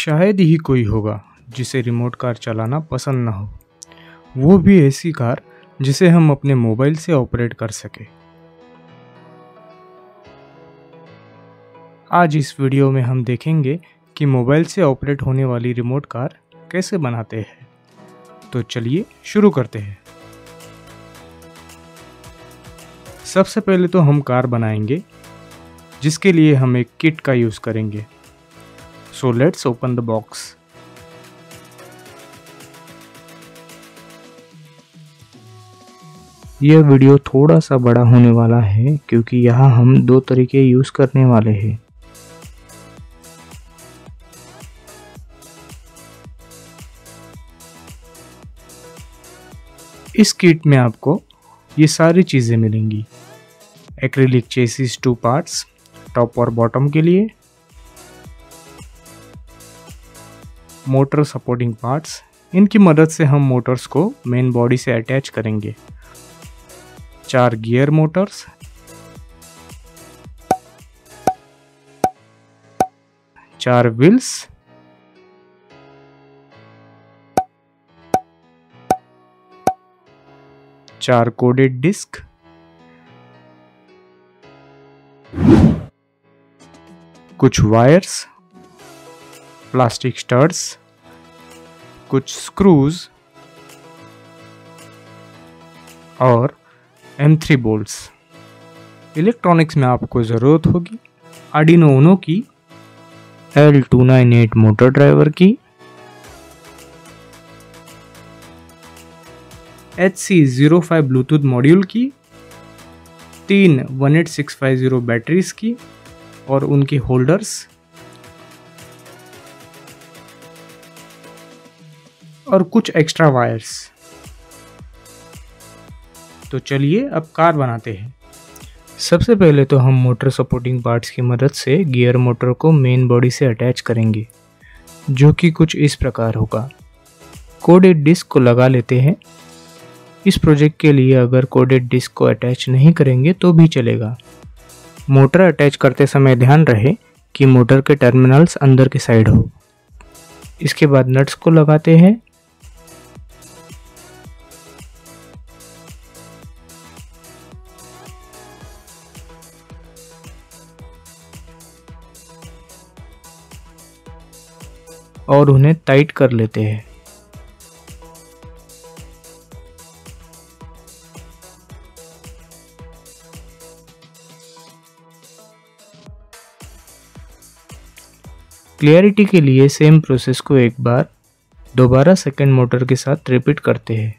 शायद ही कोई होगा जिसे रिमोट कार चलाना पसंद ना हो, वो भी ऐसी कार जिसे हम अपने मोबाइल से ऑपरेट कर सके। आज इस वीडियो में हम देखेंगे कि मोबाइल से ऑपरेट होने वाली रिमोट कार कैसे बनाते हैं। तो चलिए शुरू करते हैं। सबसे पहले तो हम कार बनाएंगे, जिसके लिए हम एक किट का यूज़ करेंगे। So let's open the box. यह वीडियो थोड़ा सा बड़ा होने वाला है क्योंकि यहाँ हम दो तरीके यूज़ करने वाले हैं। इस किट में आपको ये सारी चीज़ें मिलेंगी। एक्रिलिक चेसिस 2 पार्ट्स टॉप और बॉटम के लिए, मोटर सपोर्टिंग पार्ट्स, इनकी मदद से हम मोटर्स को मेन बॉडी से अटैच करेंगे, 4 गियर मोटर्स, 4 व्हील्स, चार कोडेड डिस्क, कुछ वायर्स, प्लास्टिक स्टड्स, कुछ स्क्रूज और M3 बोल्ट्स। इलेक्ट्रॉनिक्स में आपको ज़रूरत होगी Arduino Uno की, L298 मोटर ड्राइवर की, HC-05 ब्लूटूथ मॉड्यूल की, 3 18650 बैटरीज की और उनके होल्डर्स, और कुछ एक्स्ट्रा वायर्स। तो चलिए अब कार बनाते हैं। सबसे पहले तो हम मोटर सपोर्टिंग पार्ट्स की मदद से गियर मोटर को मेन बॉडी से अटैच करेंगे, जो कि कुछ इस प्रकार होगा। कोडेड डिस्क को लगा लेते हैं। इस प्रोजेक्ट के लिए अगर कोडेड डिस्क को अटैच नहीं करेंगे तो भी चलेगा। मोटर अटैच करते समय ध्यान रहे कि मोटर के टर्मिनल्स अंदर के साइड हो। इसके बाद नट्स को लगाते हैं। और उन्हें टाइट कर लेते हैं। क्लियरिटी के लिए सेम प्रोसेस को एक बार दोबारा सेकेंड मोटर के साथ रिपीट करते हैं।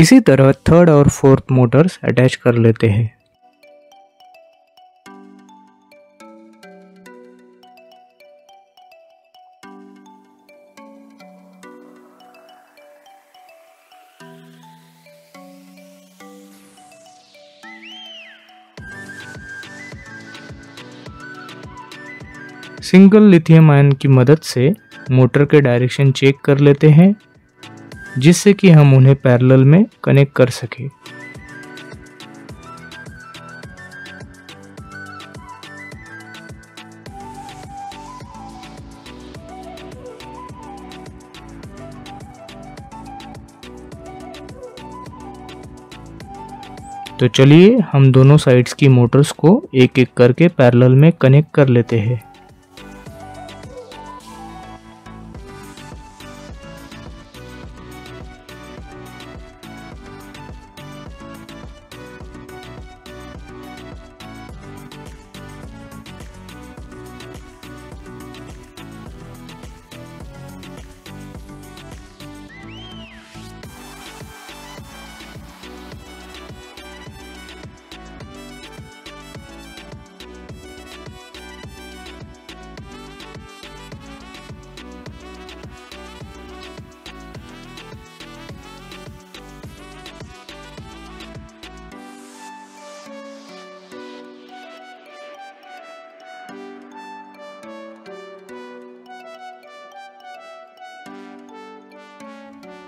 इसी तरह थर्ड और फोर्थ मोटर्स अटैच कर लेते हैं। सिंगल लिथियम आयन की मदद से मोटर के डायरेक्शन चेक कर लेते हैं, जिससे कि हम उन्हें पैरेलल में कनेक्ट कर सकें। तो चलिए हम दोनों साइड्स की मोटर्स को एक एक करके पैरेलल में कनेक्ट कर लेते हैं।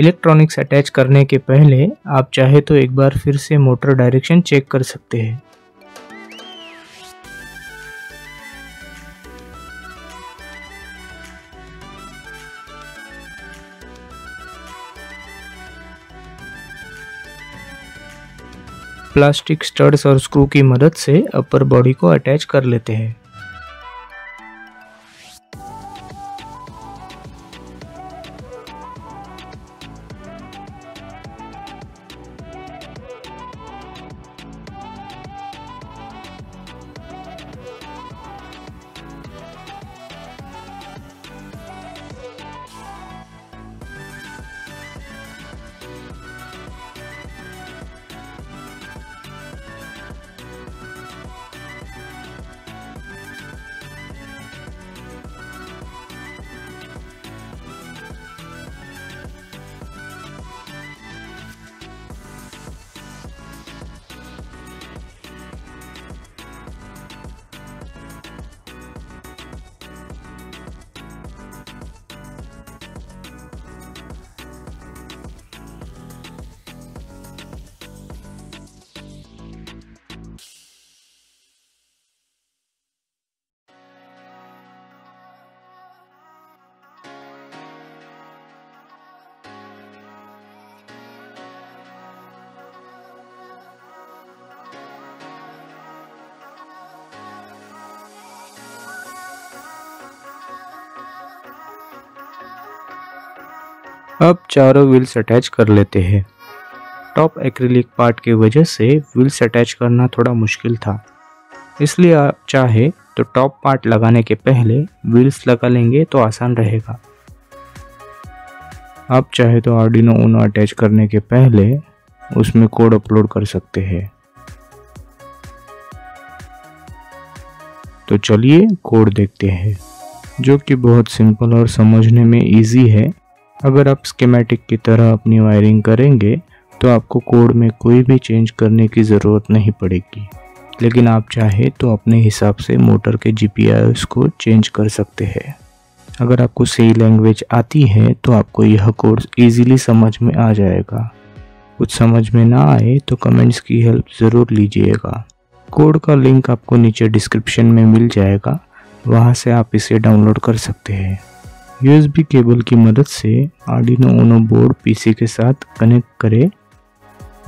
इलेक्ट्रॉनिक्स अटैच करने के पहले आप चाहे तो एक बार फिर से मोटर डायरेक्शन चेक कर सकते हैं। प्लास्टिक स्टड्स और स्क्रू की मदद से अपर बॉडी को अटैच कर लेते हैं। अब चारों व्हील्स अटैच कर लेते हैं। टॉप एक्रिलिक पार्ट की वजह से व्हील्स अटैच करना थोड़ा मुश्किल था, इसलिए आप चाहे तो टॉप पार्ट लगाने के पहले व्हील्स लगा लेंगे तो आसान रहेगा। आप चाहे तो आर्डिनो ऊनो अटैच करने के पहले उसमें कोड अपलोड कर सकते हैं। तो चलिए कोड देखते हैं, जो कि बहुत सिंपल और समझने में ईजी है। अगर आप स्कीमेटिक की तरह अपनी वायरिंग करेंगे तो आपको कोड में कोई भी चेंज करने की ज़रूरत नहीं पड़ेगी, लेकिन आप चाहे तो अपने हिसाब से मोटर के GPIOs को चेंज कर सकते हैं। अगर आपको सही लैंग्वेज आती है तो आपको यह कोड इजीली समझ में आ जाएगा। कुछ समझ में ना आए तो कमेंट्स की हेल्प ज़रूर लीजिएगा। कोड का लिंक आपको नीचे डिस्क्रिप्शन में मिल जाएगा, वहाँ से आप इसे डाउनलोड कर सकते हैं। USB केबल की मदद से Arduino Uno बोर्ड PC के साथ कनेक्ट करें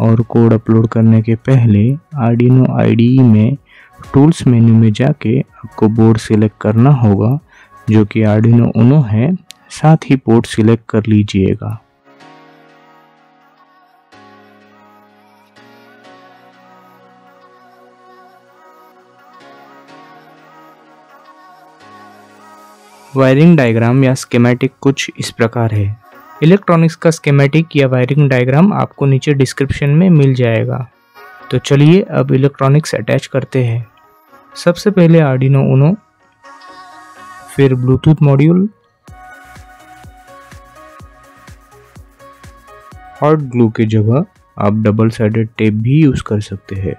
और कोड अपलोड करने के पहले Arduino IDE में टूल्स मेन्यू में जाके आपको बोर्ड सिलेक्ट करना होगा, जो कि Arduino Uno है। साथ ही पोर्ट सिलेक्ट कर लीजिएगा। वायरिंग डायग्राम या स्कीमेटिक कुछ इस प्रकार है। इलेक्ट्रॉनिक्स का स्कीमेटिक या वायरिंग डायग्राम आपको नीचे डिस्क्रिप्शन में मिल जाएगा। तो चलिए अब इलेक्ट्रॉनिक्स अटैच करते हैं। सबसे पहले Arduino Uno, फिर ब्लूटूथ मॉड्यूल, हॉट ग्लू की जगह आप डबल साइडेड टेप भी यूज कर सकते हैं।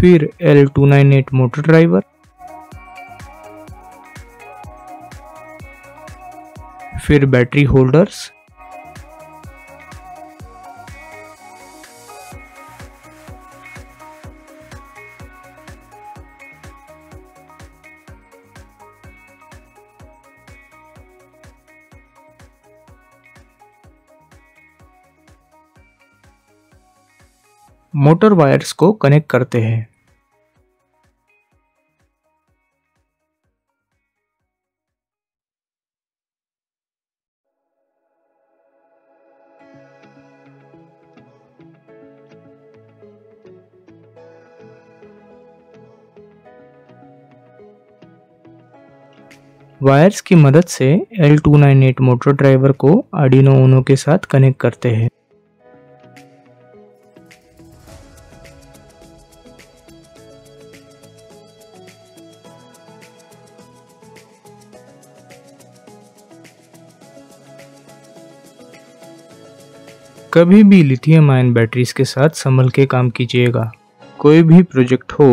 फिर L298 मोटर ड्राइवर, फिर बैटरी होल्डर्स, मोटर वायर्स को कनेक्ट करते हैं। वायर्स की मदद से L298 मोटर ड्राइवर को Arduino Uno के साथ कनेक्ट करते हैं। कभी भी लिथियम आयन बैटरीज के साथ संभल के काम कीजिएगा। कोई भी प्रोजेक्ट हो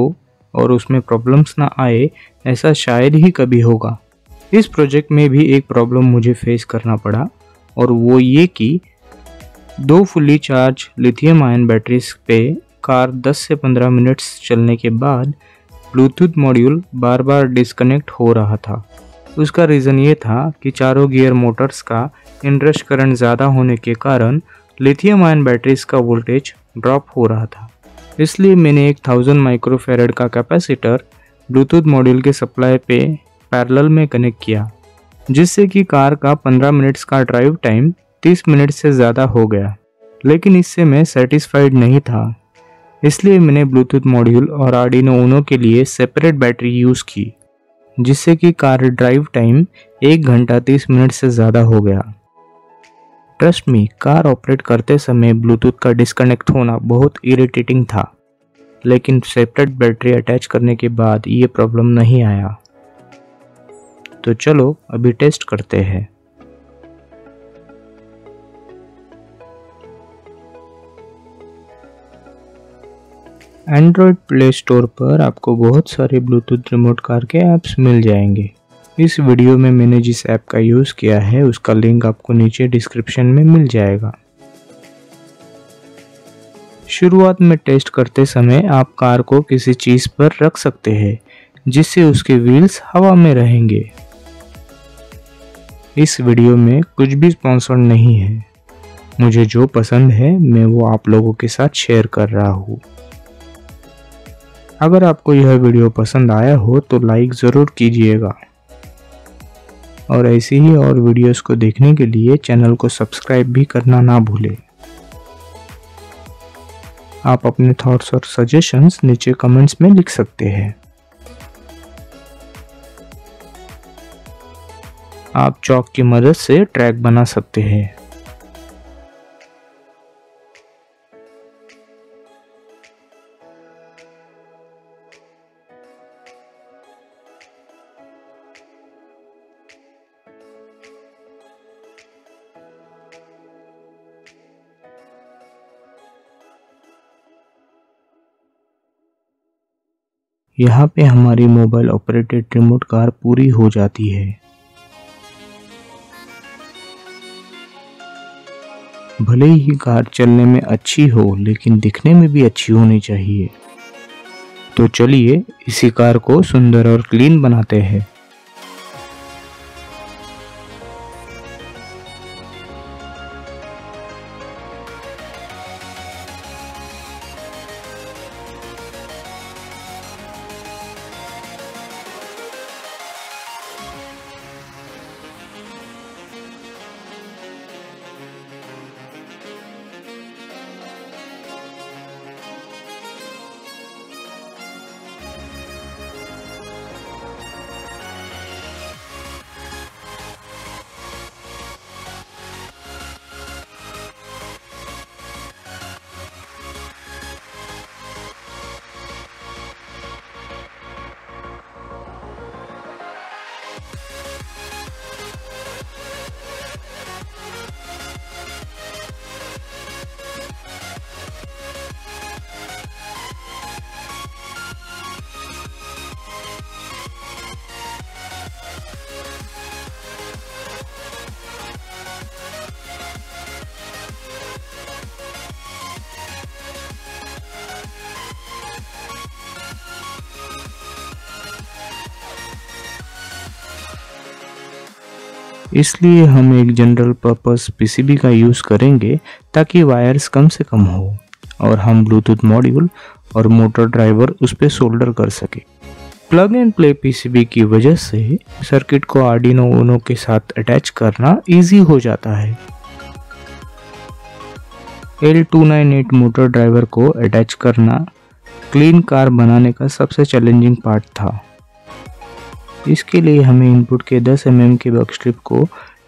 और उसमें प्रॉब्लम्स ना आए ऐसा शायद ही कभी होगा। इस प्रोजेक्ट में भी एक प्रॉब्लम मुझे फेस करना पड़ा और वो ये कि दो fully charge lithium ion batteries पे कार 10 से 15 मिनट्स चलने के बाद ब्लूटूथ मॉड्यूल बार बार डिस्कनेक्ट हो रहा था। उसका रीज़न ये था कि चारों गियर मोटर्स का इनरश करंट ज़्यादा होने के कारण लिथियम आयन बैटरीज का वोल्टेज ड्रॉप हो रहा था। इसलिए मैंने एक 1000 माइक्रोफैरड का कैपेसिटर ब्लूटूथ मॉड्यूल के सप्लाई पे पैरेलल में कनेक्ट किया, जिससे कि कार का 15 मिनट्स का ड्राइव टाइम 30 मिनट से ज़्यादा हो गया। लेकिन इससे मैं सेटिस्फाइड नहीं था, इसलिए मैंने ब्लूटूथ मॉड्यूल और आर्डिनो यूनो के लिए सेपरेट बैटरी यूज़ की, जिससे कि कार ड्राइव टाइम 1 घंटा 30 मिनट से ज़्यादा हो गया। ट्रस्ट मी, कार ऑपरेट करते समय ब्लूटूथ का डिस्कनेक्ट होना बहुत इरिटेटिंग था, लेकिन सेपरेट बैटरी अटैच करने के बाद ये प्रॉब्लम नहीं आया। तो चलो अभी टेस्ट करते हैं। एंड्रॉयड प्ले स्टोर पर आपको बहुत सारे ब्लूटूथ रिमोट कार के ऐप्स मिल जाएंगे। इस वीडियो में मैंने जिस ऐप का यूज़ किया है उसका लिंक आपको नीचे डिस्क्रिप्शन में मिल जाएगा। शुरुआत में टेस्ट करते समय आप कार को किसी चीज़ पर रख सकते हैं जिससे उसके व्हील्स हवा में रहेंगे। इस वीडियो में कुछ भी स्पॉन्सर्ड नहीं है, मुझे जो पसंद है मैं वो आप लोगों के साथ शेयर कर रहा हूँ। अगर आपको यह वीडियो पसंद आया हो तो लाइक ज़रूर कीजिएगा और ऐसी ही और वीडियोस को देखने के लिए चैनल को सब्सक्राइब भी करना ना भूलें। आप अपने थॉट्स और सजेशंस नीचे कमेंट्स में लिख सकते हैं। आप चॉक की मदद से ट्रैक बना सकते हैं। यहाँ पे हमारी मोबाइल ऑपरेटेड रिमोट कार पूरी हो जाती है। भले ही कार चलने में अच्छी हो लेकिन दिखने में भी अच्छी होनी चाहिए। तो चलिए इसी कार को सुंदर और क्लीन बनाते हैं। इसलिए हम एक जनरल पर्पस पीसीबी का यूज़ करेंगे ताकि वायर्स कम से कम हो और हम ब्लूटूथ मॉड्यूल और मोटर ड्राइवर उस पर सोल्डर कर सके। प्लग एंड प्ले पीसीबी की वजह से सर्किट को आर्डिनो यूनो के साथ अटैच करना इजी हो जाता है। L298 मोटर ड्राइवर को अटैच करना क्लीन कार बनाने का सबसे चैलेंजिंग पार्ट था। इसके लिए हमें इनपुट के 10 mm के बर्ग स्ट्रिप को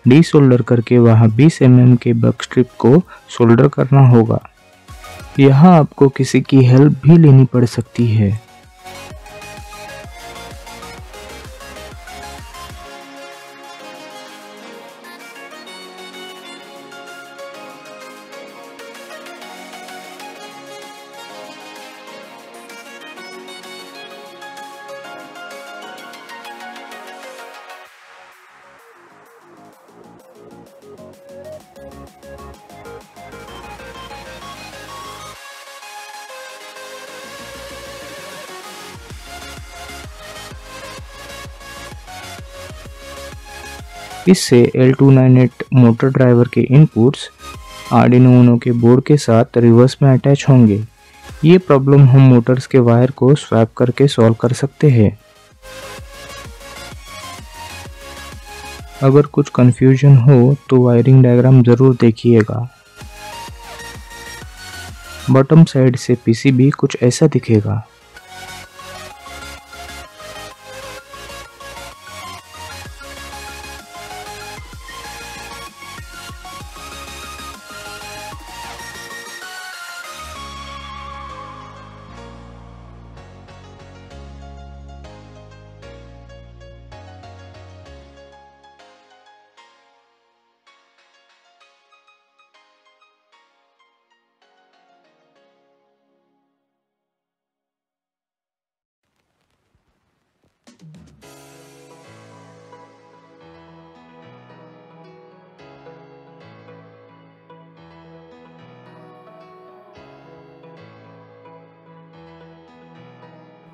डीसोल्डर करके वहाँ 20 mm के बर्ग स्ट्रिप को सोल्डर करना होगा। यहाँ आपको किसी की हेल्प भी लेनी पड़ सकती है। इससे L298 मोटर ड्राइवर के इनपुट्स Arduino Uno के बोर्ड के साथ रिवर्स में अटैच होंगे। ये प्रॉब्लम हम मोटर्स के वायर को स्वैप करके सॉल्व कर सकते हैं। अगर कुछ कंफ्यूजन हो तो वायरिंग डायग्राम ज़रूर देखिएगा। बॉटम साइड से PCB कुछ ऐसा दिखेगा।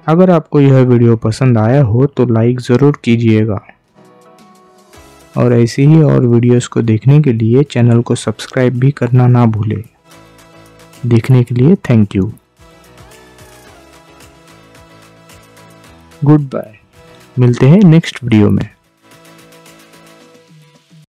अगर आपको यह वीडियो पसंद आया हो तो लाइक ज़रूर कीजिएगा और ऐसी ही और वीडियोस को देखने के लिए चैनल को सब्सक्राइब भी करना ना भूलें। देखने के लिए थैंक यू। Good bye. मिलते हैं नेक्स्ट वीडियो में।